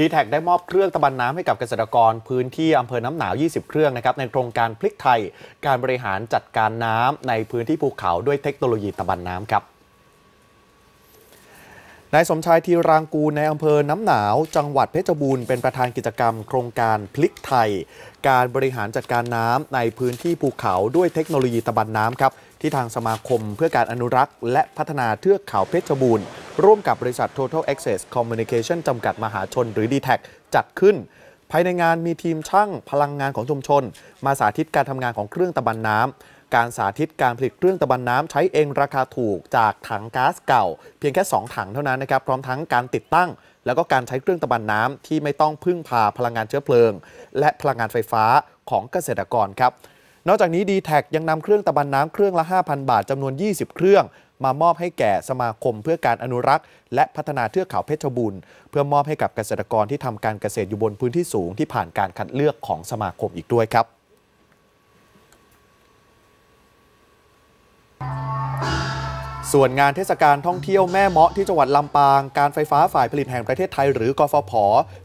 ดีแท็กได้มอบเครื่องตะบันน้ำให้กับเกษตรกรพื้นที่อำเภอน้ำหนาว20เครื่องนะครับในโครงการพลิกไทยการบริหารจัดการน้ำในพื้นที่ภูเขาด้วยเทคโนโลยีตะบันน้ำครับนายสมชายทีรางกูลในอำเภอน้ำหนาวจังหวัดเพชรบูรณ์เป็นประธานกิจกรรมโครงการพลิกไทยการบริหารจัดการน้ำในพื้นที่ภูเขาด้วยเทคโนโลยีตะบันน้ำครับที่ทางสมาคมเพื่อการอนุรักษ์และพัฒนาเทือกเขาเพชรบูรณ์ร่วมกับบริษัท Total Access Communication จำกัดมหาชนหรือ DTAC จัดขึ้นภายในงานมีทีมช่างพลังงานของชุมชนมาสาธิตการทำงานของเครื่องตะบันน้ำการสาธิตการผลิตเครื่องตะบันน้ำใช้เองราคาถูกจากถังก๊าซเก่าเพียงแค่2ถังเท่านั้นนะครับพร้อมทั้งการติดตั้งแล้วก็การใช้เครื่องตะบันน้ำที่ไม่ต้องพึ่งพาพลังงานเชื้อเพลิงและพลังงานไฟฟ้าของเกษตรกรครับนอกจากนี้ DTAC ยังนำเครื่องตะบันน้ำเครื่องละ 5,000 บาทจำนวน20เครื่องมามอบให้แก่สมาคมเพื่อการอนุรักษ์และพัฒนาเทือกเขาเพชรบูรณ์เพื่อมอบให้กับเกษตรกรที่ทำการเกษตรอยู่บนพื้นที่สูงที่ผ่านการคัดเลือกของสมาคมอีกด้วยครับส่วนงานเทศกาลท่องเที่ยวแม่เมาะที่จังหวัดลำปางการไฟฟ้าฝ่ายผลิตแห่งประเทศไทยหรือกฟผ.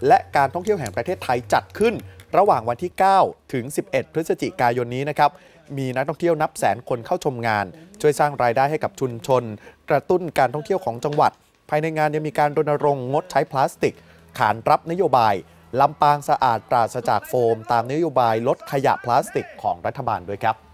และการท่องเที่ยวแห่งประเทศไทยจัดขึ้นระหว่างวันที่9ถึง11พฤศจิกายนนี้นะครับมีนักท่องเที่ยวนับแสนคนเข้าชมงานช่วยสร้างรายได้ให้กับชุมชนกระตุ้นการท่องเที่ยวของจังหวัดภายในงานยังมีการรณรงค์งดใช้พลาสติกขานรับนโยบายลำปางสะอาดปราศจากโฟมตามนโยบายลดขยะพลาสติกของรัฐบาลด้วยครับ